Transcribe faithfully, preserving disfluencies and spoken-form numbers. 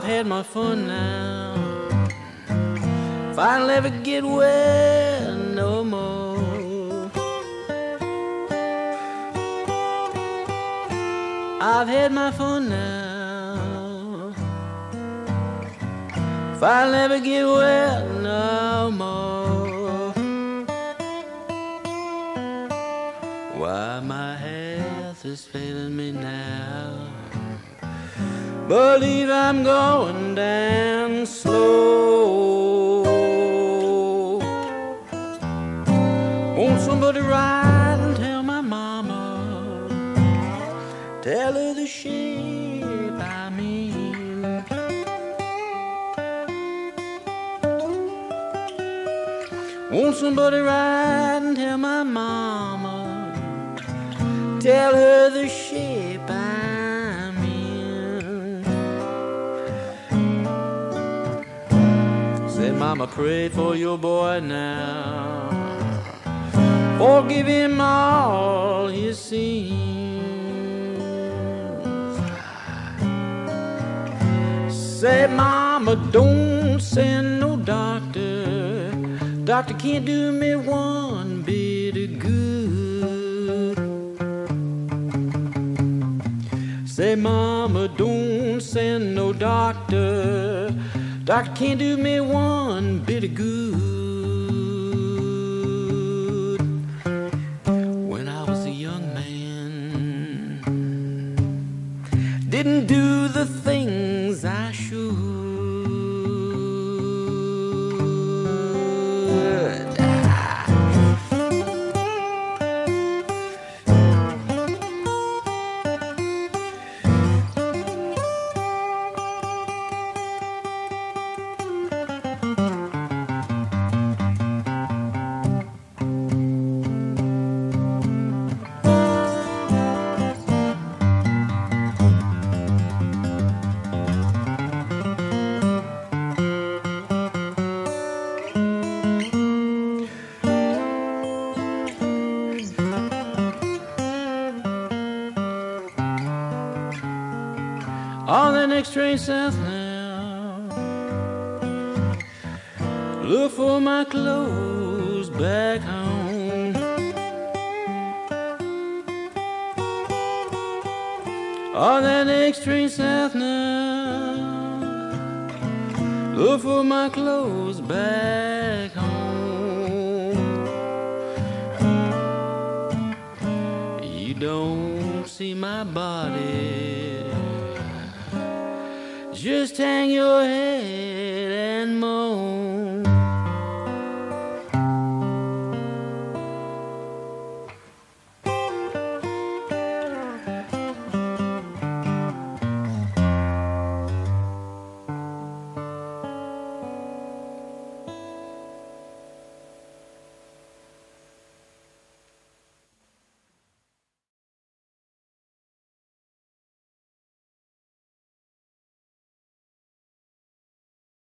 I've had my fun now. If I'll ever get well no more, I've had my fun now. If I'll ever get well no more. Why, my health is failing me now. Believe I'm going down slow. Won't somebody ride and tell my mama, tell her the shape I'm in. Won't somebody ride and tell my mama, tell her the shape I'm in. Mama prayed for your boy now, forgive him all his sins. Say, Mama, don't send no doctor. Doctor can't do me one bit of good. Say, Mama, don't send no doctor. Doctor can't do me one bit of good. When I was a young man, didn't do the things I should. On the next train south now, look for my clothes back home. On the next train south now, look for my clothes back home. You don't see my body, just hang your head.